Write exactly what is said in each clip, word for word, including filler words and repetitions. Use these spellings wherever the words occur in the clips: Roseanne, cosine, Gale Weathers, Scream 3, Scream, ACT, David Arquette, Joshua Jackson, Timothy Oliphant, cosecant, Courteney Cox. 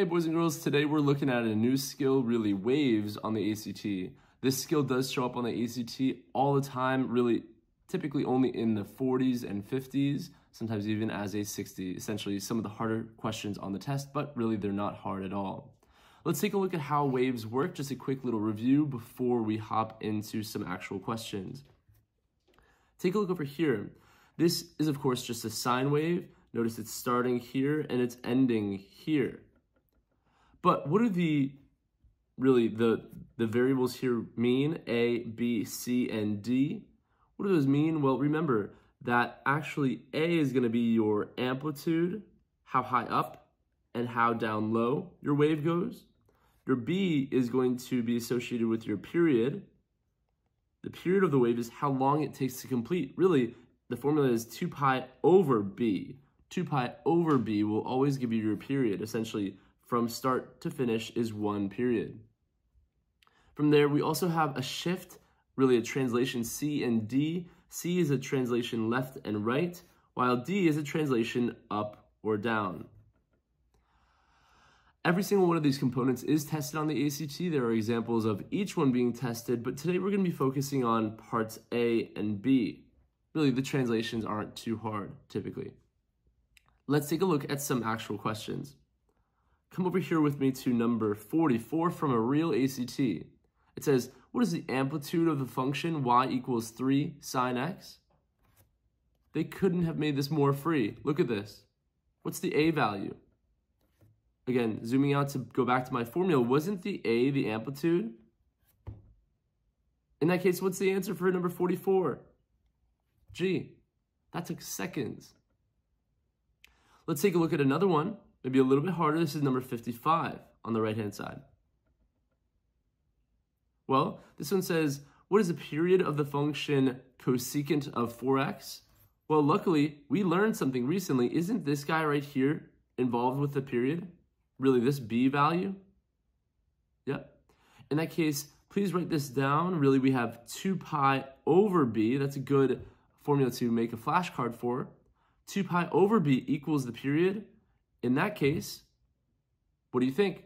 Hey boys and girls, today we're looking at a new skill, really waves on the A C T. This skill does show up on the A C T all the time, really typically only in the forties and fifties, sometimes even as a sixty, essentially some of the harder questions on the test, but really they're not hard at all. Let's take a look at how waves work, just a quick little review before we hop into some actual questions. Take a look over here. This is of course just a sine wave. Notice it's starting here and it's ending here. But what do the, really, the, the variables here mean? A, B, C, and D. What do those mean? Well, remember that actually A is going to be your amplitude, how high up and how down low your wave goes. Your B is going to be associated with your period. The period of the wave is how long it takes to complete. Really, the formula is two pi over B. two pi over B will always give you your period, essentially. From start to finish is one period. From there, we also have a shift, really a translation C and D. C is a translation left and right, while D is a translation up or down. Every single one of these components is tested on the A C T. There are examples of each one being tested, but today we're going to be focusing on parts A and B. Really, the translations aren't too hard, typically. Let's take a look at some actual questions. Come over here with me to number forty-four from a real A C T. It says, what is the amplitude of the function y equals three sine x? They couldn't have made this more free. Look at this. What's the a value? Again, zooming out to go back to my formula, wasn't the a the amplitude? In that case, what's the answer for number forty-four? Gee, that took seconds. Let's take a look at another one. Maybe a little bit harder. This is number fifty-five on the right-hand side. Well, this one says, what is the period of the function cosecant of four x? Well, luckily, we learned something recently. Isn't this guy right here involved with the period? Really, this b value? Yep. In that case, please write this down. Really, we have two pi over b. That's a good formula to make a flashcard for. two pi over b equals the period. In that case, what do you think?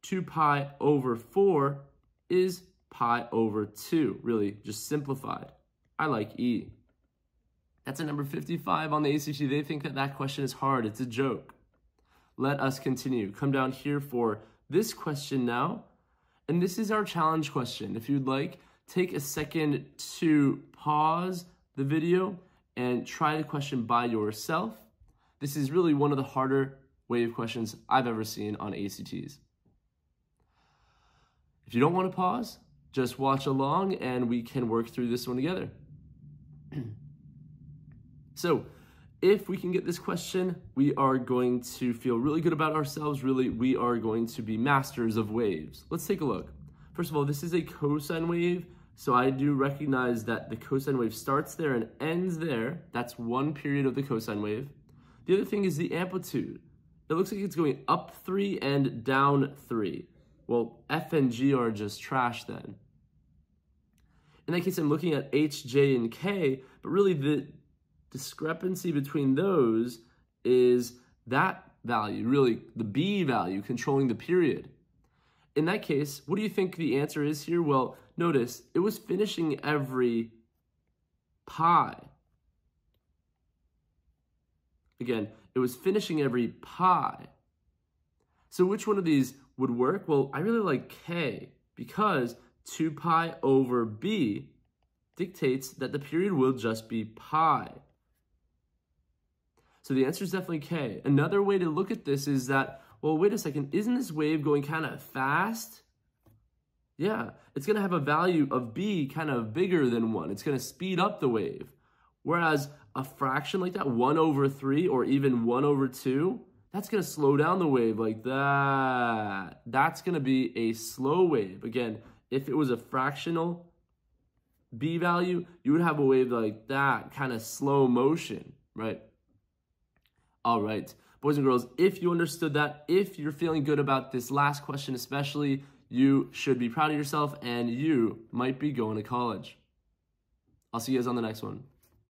two pi over four is pi over two, really, just simplified. I like E. That's a number fifty-five on the A C T. They think that that question is hard. It's a joke. Let us continue. Come down here for this question now. And this is our challenge question. If you'd like, take a second to pause the video and try the question by yourself. This is really one of the harder wave questions I've ever seen on A C Ts. If you don't want to pause, just watch along and we can work through this one together. So, if we can get this question, we are going to feel really good about ourselves. Really, we are going to be masters of waves. Let's take a look. First of all, this is a cosine wave, so I do recognize that the cosine wave starts there and ends there. That's one period of the cosine wave. The other thing is the amplitude. It looks like it's going up three and down three. Well, F and G are just trash then. In that case, I'm looking at H, J, and K, but really the discrepancy between those is that value, really the B value controlling the period. In that case, what do you think the answer is here? Well, notice it was finishing every pi. Again, it was finishing every pi. So which one of these would work? Well, I really like K because two pi over B dictates that the period will just be pi. So the answer is definitely K. Another way to look at this is that, well, wait a second, isn't this wave going kind of fast? Yeah, it's going to have a value of B kind of bigger than one. It's going to speed up the wave. Whereas a fraction like that, one over three or even one over two, that's going to slow down the wave like that. That's going to be a slow wave. Again, if it was a fractional B value, you would have a wave like that, kind of slow motion, right? All right, boys and girls, if you understood that, if you're feeling good about this last question especially, you should be proud of yourself and you might be going to college. I'll see you guys on the next one.